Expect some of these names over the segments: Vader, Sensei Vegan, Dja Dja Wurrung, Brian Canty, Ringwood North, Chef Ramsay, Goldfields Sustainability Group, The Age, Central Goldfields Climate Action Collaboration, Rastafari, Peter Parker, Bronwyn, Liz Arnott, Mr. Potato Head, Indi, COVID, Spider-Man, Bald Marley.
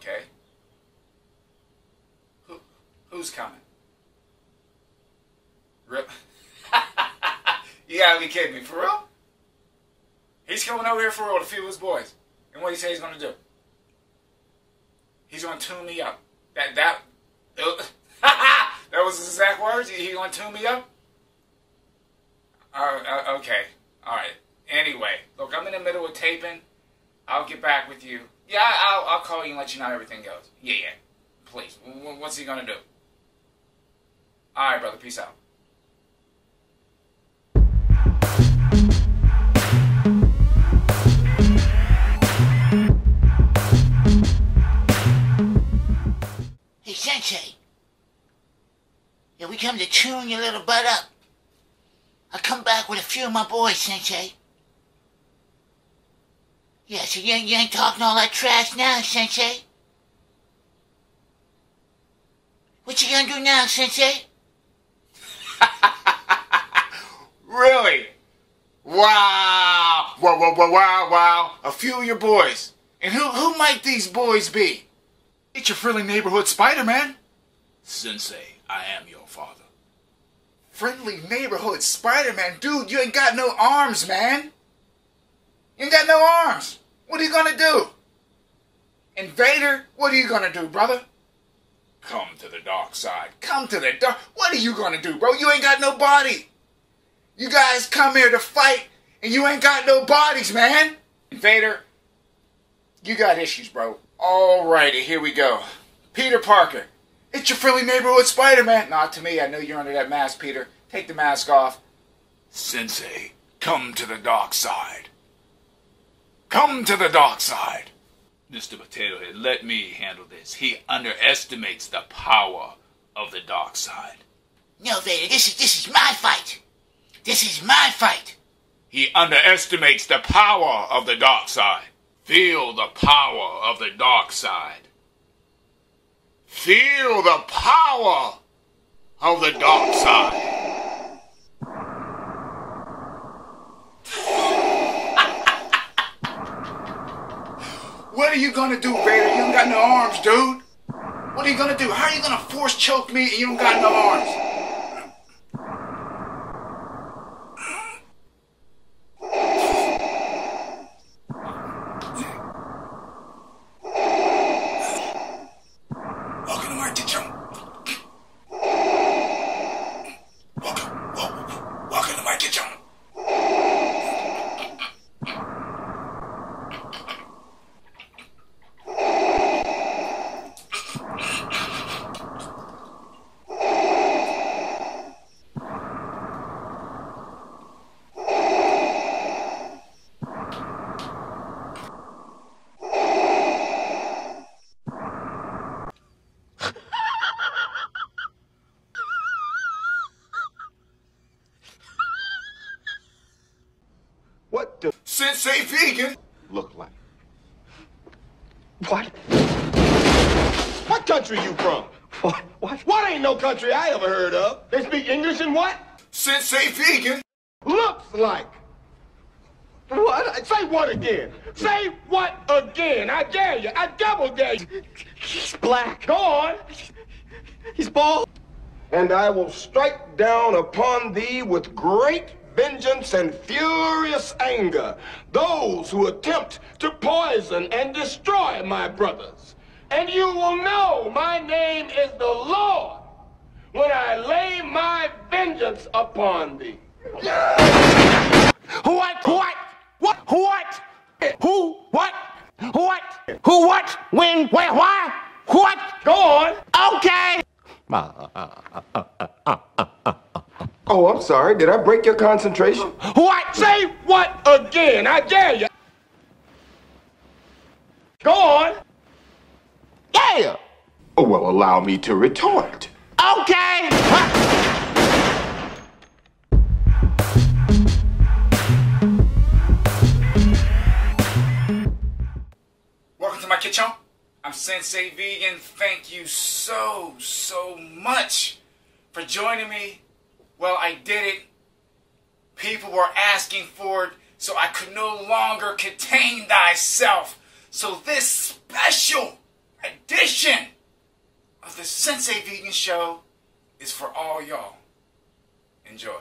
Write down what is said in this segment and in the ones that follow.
okay? Who's coming? Rip. You gotta be kidding me. For real? He's coming over here for real to feed his boys. And what do you say he's gonna do? He's gonna tune me up. That was his exact words? He gonna tune me up? Okay. Alright. Anyway. Look, I'm in the middle of taping. I'll get back with you. Yeah, I'll call you and let you know how everything goes. Yeah. Please. What's he gonna do? Alright, brother. Peace out. Hey, Sensei. Yeah, we come to tune your little butt up. I come back with a few of my boys, Sensei. Yeah, so you ain't talking all that trash now, Sensei. What you gonna do now, Sensei? Really? Wow! Wow, wow, wow, wow, wow. A few of your boys. And who might these boys be? It's your friendly neighborhood Spider-Man. Sensei, I am your father. Friendly neighborhood Spider-Man? Dude, you ain't got no arms, man. You ain't got no arms. What are you gonna do? And Vader, what are you gonna do, brother? Come to the dark side. Come to the dark... What are you gonna do, bro? You ain't got no body. You guys come here to fight, and you ain't got no bodies, man. And Vader, you got issues, bro. Alrighty, here we go. Peter Parker. It's your friendly neighborhood Spider-Man. Not to me. I know you're under that mask, Peter. Take the mask off. Sensei, come to the dark side. Come to the dark side. Mr. Potato Head, let me handle this. He underestimates the power of the dark side. No, Vader, this is my fight. This is my fight. He underestimates the power of the dark side. Feel the power of the dark side. Feel the power of the dark side. What are you gonna do, Vader? You don't got no arms, dude. What are you gonna do? How are you gonna force choke me and you don't got no arms? Sensei Vegan look like? What? What country you from? What? What? What ain't no country I ever heard of? They speak English and what? Sensei Vegan looks like? What? Say what again? Say what again? I dare you. I double dare you. He's black. Go on. He's bald. And I will strike down upon thee with great vengeance and furious anger those who attempt to poison and destroy my brothers. And you will know my name is the Lord when I lay my vengeance upon thee. What? Go on. Okay. Oh, I'm sorry. Did I break your concentration? What? Say what again? I dare you. Go on. Yeah. Oh, well, allow me to retort. Okay. Welcome to my kitchen. I'm Sensei Vegan. Thank you so much for joining me. Well, I did it. People were asking for it, so I could no longer contain thyself. So this special edition of the Sensei Vegan Show is for all y'all. Enjoy.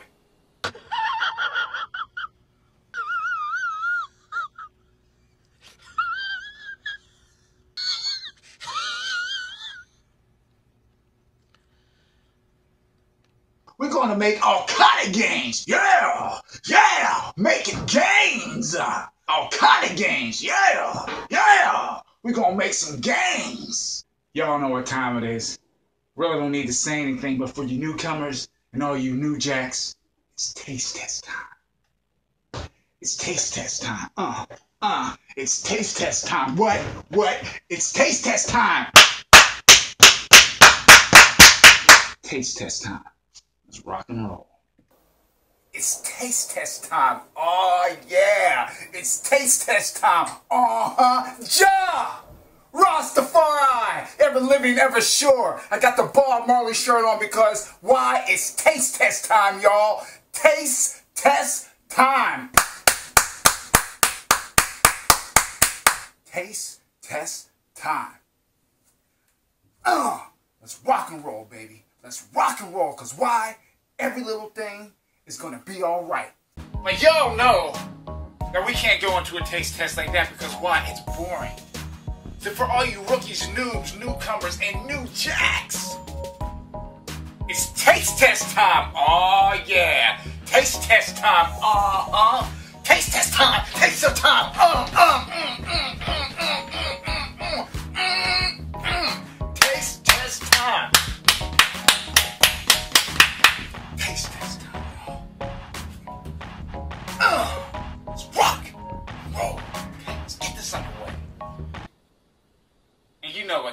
We're going to make all kind of games. Yeah, yeah, making games. All kind of games. Yeah, yeah. We're going to make some games. Y'all know what time it is. Really don't need to say anything, but for you newcomers and all you new jacks, it's taste test time. It's taste test time. It's taste test time. What? It's taste test time. Taste test time. It's rock and roll. It's taste test time. Oh, yeah. It's taste test time. Ja! Rastafari. Ever living, ever sure. I got the Bald Marley shirt on because why? It's taste test time, y'all. Taste test time. Taste test time. Let's rock and roll, baby. Let's rock and roll, because why? Every little thing is going to be all right. But y'all know that we can't go into a taste test like that, because why? It's boring. So for all you rookies, noobs, newcomers, and new jacks, it's taste test time. Oh, yeah. Taste test time. Taste test time. Taste of time. Taste test time.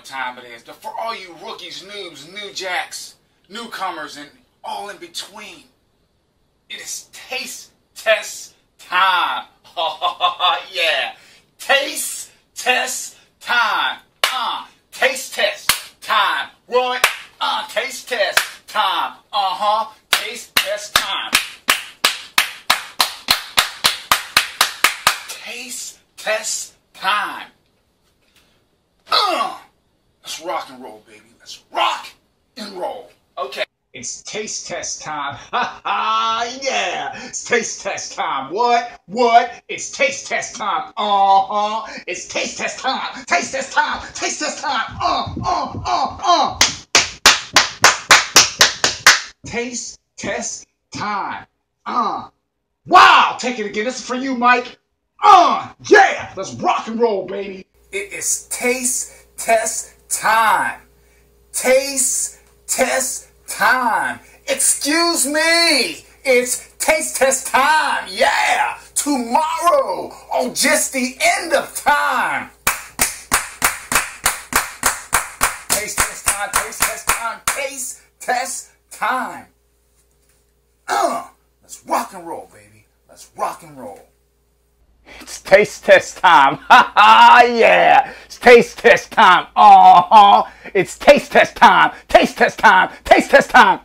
Time it is, but for all you rookies, noobs, new jacks, newcomers, and all in between, it is taste test time. Yeah, taste test time. Taste test time. What? Taste test time. Taste test time. Taste test time. Let's rock and roll, baby. Let's rock and roll. Okay. It's taste test time. Ha ha, yeah. It's taste test time. What? It's taste test time. It's taste test time. Taste test time. Taste test time. Taste test time. Wow. Take it again. This is for you, Mike. Yeah. Let's rock and roll, baby. It is taste test time. Taste test time. Excuse me. It's taste test time. Yeah. Tomorrow on just the end of time. Taste test time. Taste test time. Taste test time. Let's rock and roll, baby. Let's rock and roll. It's taste test time. Ha ha, yeah. It's taste test time. It's taste test time. Taste test time. Taste test time.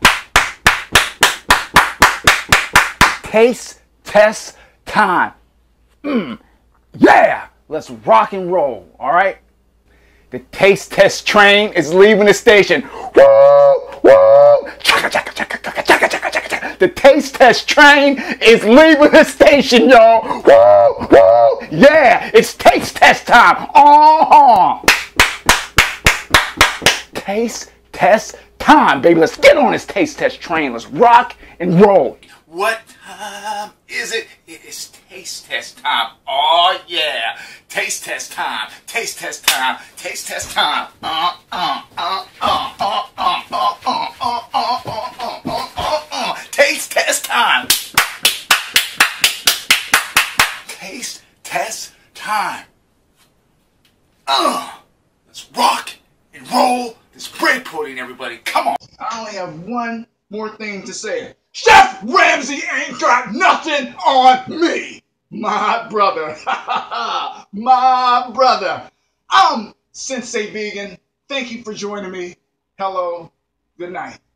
Taste test time. Yeah. Let's rock and roll. All right. The taste test train is leaving the station. Woo! Woo! Chaka chaka chaka chaka chaka chaka chaka. The taste test train is leaving the station, y'all. Woo, woo, yeah, it's taste test time. Taste test time, baby. Let's get on this taste test train. Let's rock and roll. What time is it? It is taste test time. Oh, yeah. Taste test time. Taste test time. Taste test time. Taste test time. Taste test time. Let's rock and roll this bread pudding, everybody. Come on. I only have one more thing to say. Chef Ramsay ain't got nothing on me. My brother. My brother. I'm Sensei Vegan. Thank you for joining me. Hello. Good night.